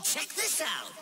Hey, check this out!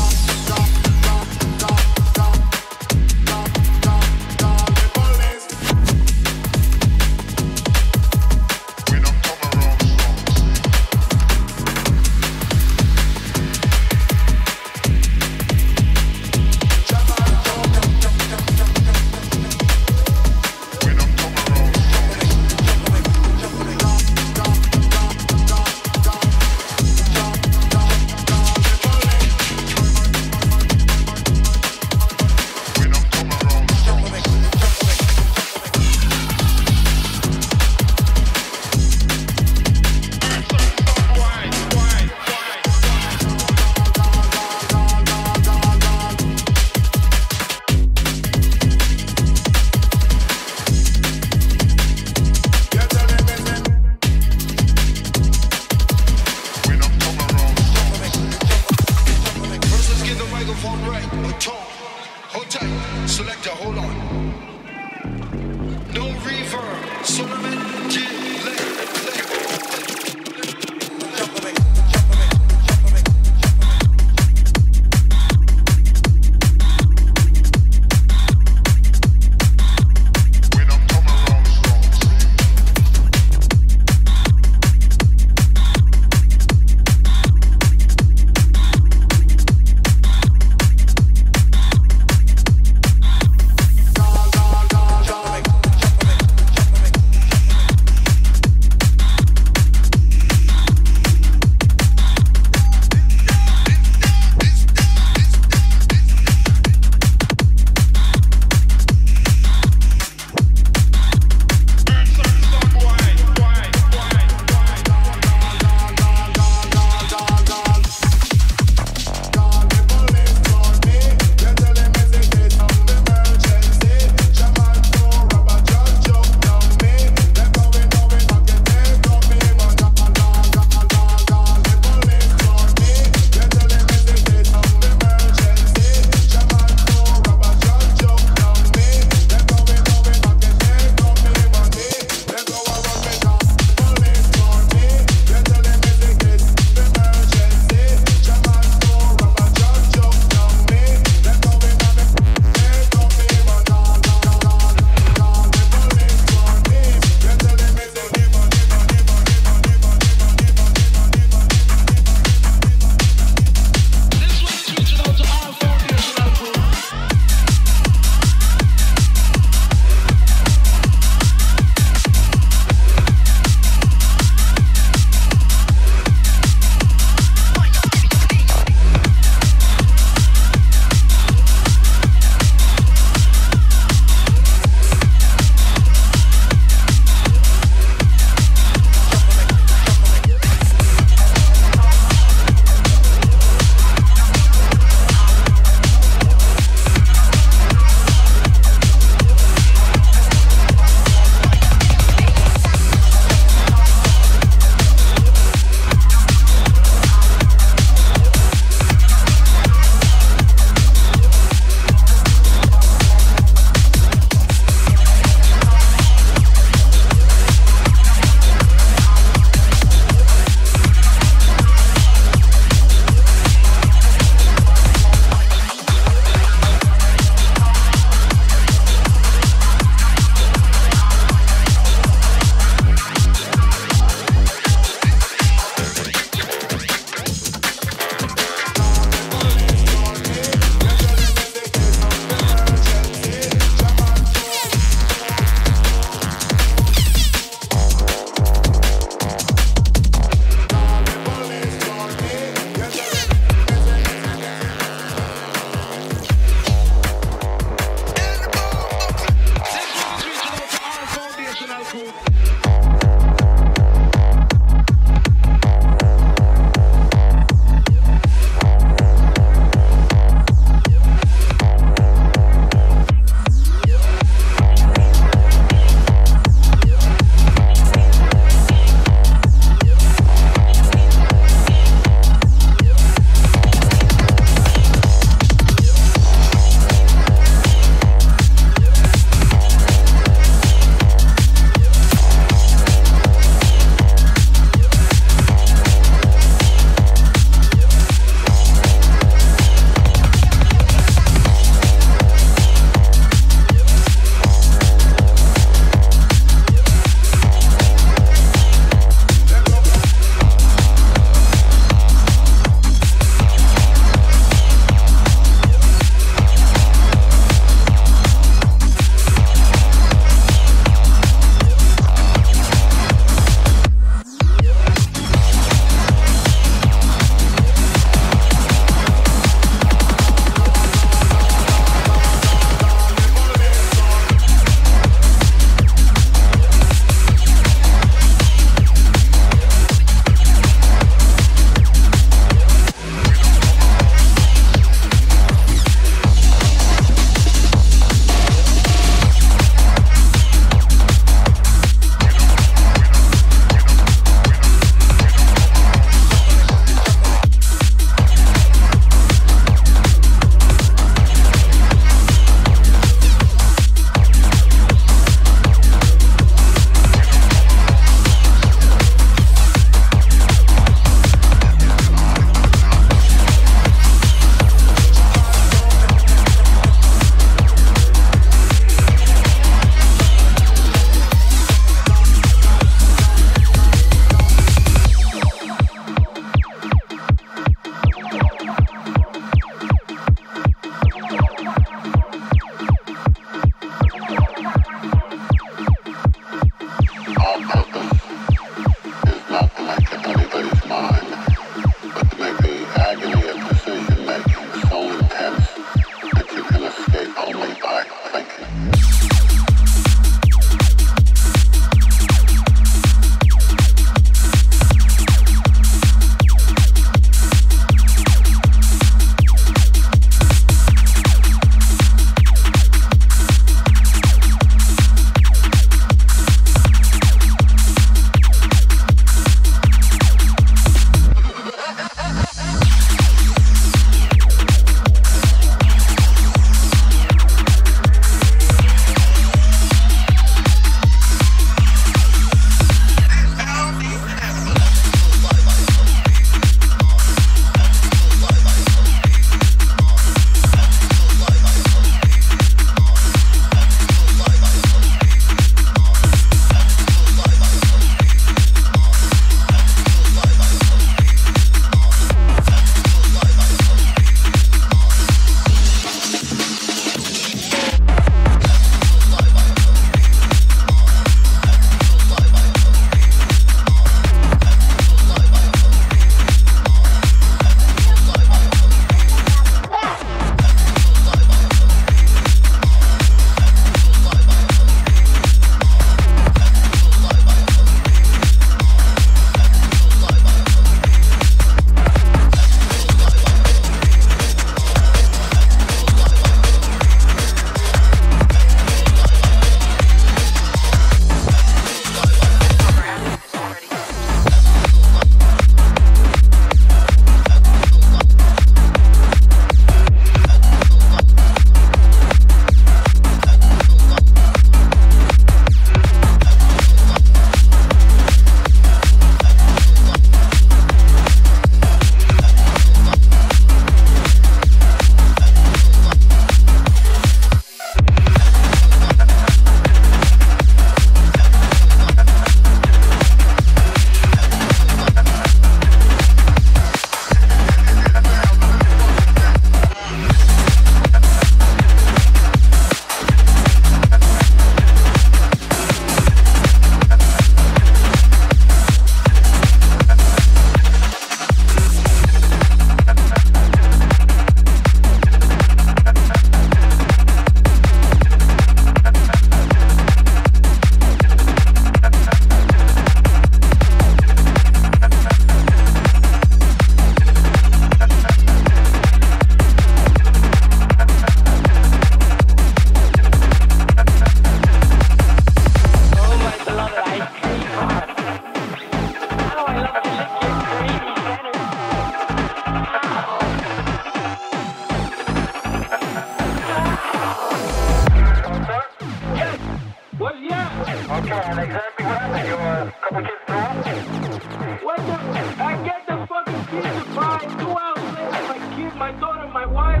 trying exactly what happened. You a couple kids threw up. What the? I get the fucking kids to buy 2 hours later. My kid, my daughter, my wife.